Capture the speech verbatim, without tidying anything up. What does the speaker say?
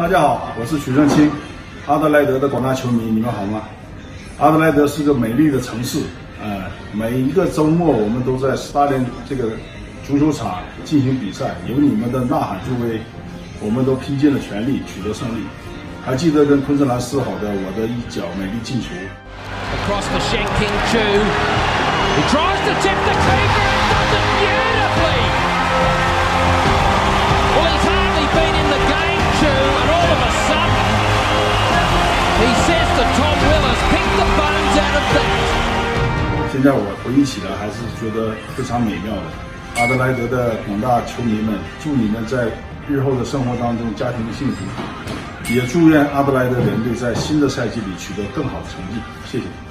大家好，我是许正清，阿德莱德的广大球迷，你们好吗？阿德莱德是个美丽的城市，呃，每一个周末我们都在斯大林这个足球场进行比赛，有你们的呐喊助威，我们都拼尽了全力取得胜利。还记得跟昆士兰丝好的我的一脚美丽进球。 现在我回忆起来还是觉得非常美妙的。阿德莱德的广大球迷们，祝你们在日后的生活当中家庭幸福，也祝愿阿德莱德联队在新的赛季里取得更好的成绩。谢谢。